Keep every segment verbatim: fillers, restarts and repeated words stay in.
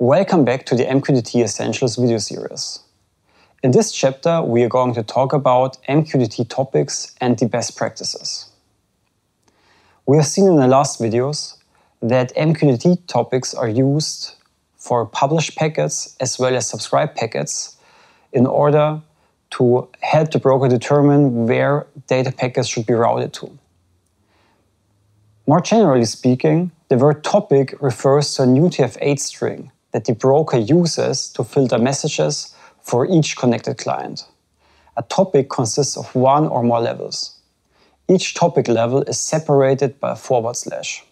Welcome back to the M Q T T Essentials video series. In this chapter, we are going to talk about M Q T T topics and the best practices. We have seen in the last videos that M Q T T topics are used for publish packets as well as subscribe packets in order to help the broker determine where data packets should be routed to. More generally speaking, the word topic refers to an U T F eight string that the broker uses to filter messages for each connected client. A topic consists of one or more levels. Each topic level is separated by a forward slash.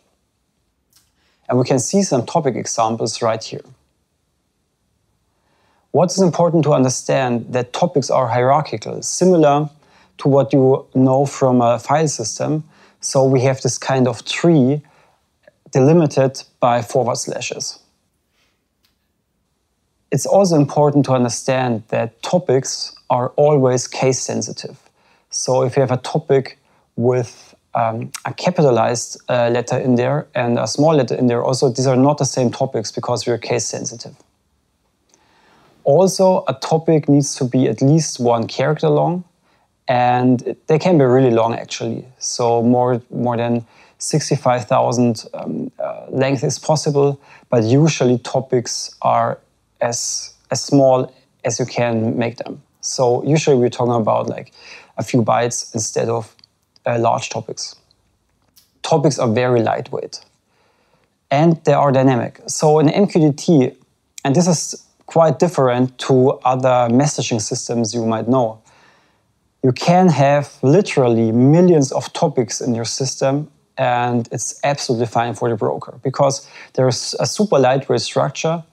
And we can see some topic examples right here. What is important to understand that topics are hierarchical, similar to what you know from a file system. So we have this kind of tree delimited by forward slashes. It's also important to understand that topics are always case sensitive. So if you have a topic with um, a capitalized uh, letter in there and a small letter in there also, these are not the same topics because we are case sensitive. Also, a topic needs to be at least one character long, and they can be really long actually. So more, more than sixty-five thousand um, uh, length is possible, but usually topics are as, as small as you can make them. So usually we're talking about like a few bytes instead of uh, large topics. Topics are very lightweight and they are dynamic. So in M Q T T, and this is quite different to other messaging systems you might know, you can have literally millions of topics in your system and it's absolutely fine for the broker because there is a super lightweight structure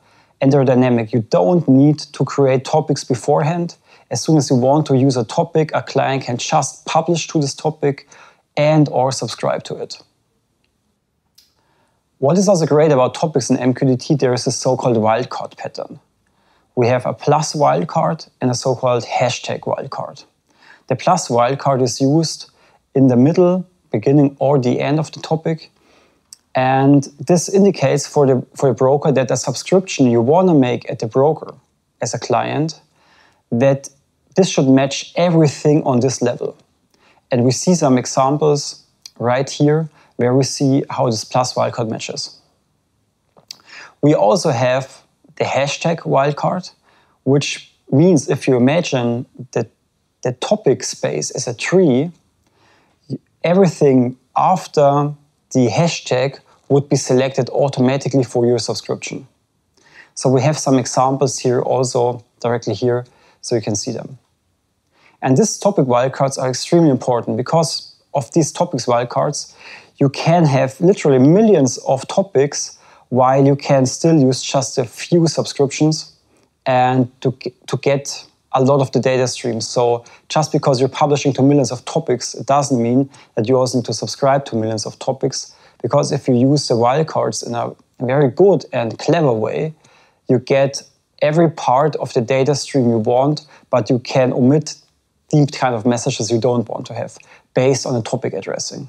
and they're dynamic. You don't need to create topics beforehand. As soon as you want to use a topic, a client can just publish to this topic and or subscribe to it. What is also great about topics in M Q T T, there is a so-called wildcard pattern. We have a plus wildcard and a so-called hashtag wildcard. The plus wildcard is used in the middle, beginning or the end of the topic. And this indicates for the, for the broker that a subscription you want to make at the broker as a client, that this should match everything on this level. And we see some examples right here where we see how this plus wildcard matches. We also have the hashtag wildcard, which means if you imagine that the topic space is a tree, everything after the hashtag would be selected automatically for your subscription. So we have some examples here also directly here, so you can see them. And these topic wildcards are extremely important because of these topics wildcards, you can have literally millions of topics while you can still use just a few subscriptions and to, to get a lot of the data streams. So just because you're publishing to millions of topics, it doesn't mean that you also need to subscribe to millions of topics, because if you use the wildcards in a very good and clever way, you get every part of the data stream you want, but you can omit the kind of messages you don't want to have based on the topic addressing.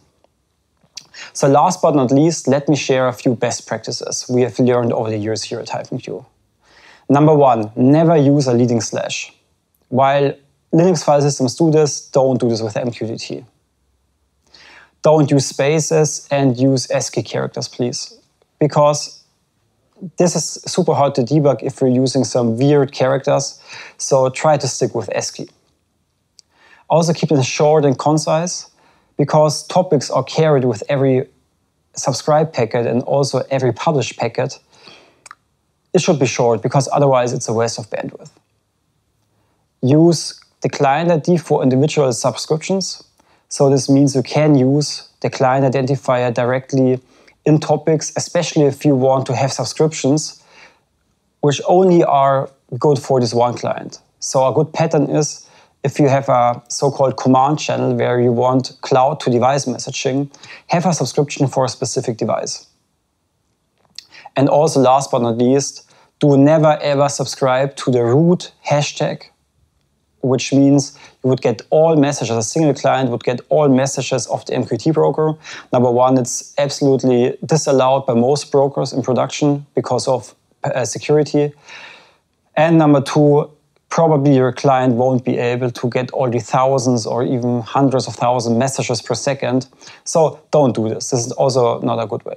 So last but not least, let me share a few best practices we have learned over the years here at HiveMQ. Number one, never use a leading slash. While Linux file systems do this, don't do this with M Q T T. Don't use spaces and use ASCII characters, please. Because this is super hard to debug if you're using some weird characters, so try to stick with ASCII. Also keep it short and concise, because topics are carried with every subscribe packet and also every publish packet. It should be short, because otherwise it's a waste of bandwidth. Use the client I D for individual subscriptions. So this means you can use the client identifier directly in topics, especially if you want to have subscriptions, which only are good for this one client. So a good pattern is if you have a so-called command channel where you want cloud to device messaging, have a subscription for a specific device. And also last but not least, do never ever subscribe to the root hashtag, which means you would get all messages, a single client would get all messages of the M Q T T broker. Number one, it's absolutely disallowed by most brokers in production because of uh, security. And number two, probably your client won't be able to get all the thousands or even hundreds of thousands messages per second. So don't do this. This is also not a good way.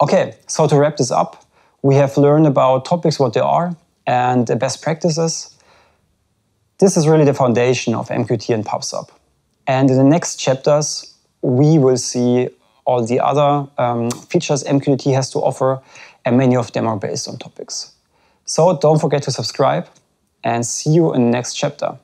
Okay, so to wrap this up, we have learned about topics, what they are, and the best practices. This is really the foundation of M Q T and PubSub. And in the next chapters, we will see all the other um, features M Q T has to offer, and many of them are based on topics. So don't forget to subscribe, and see you in the next chapter.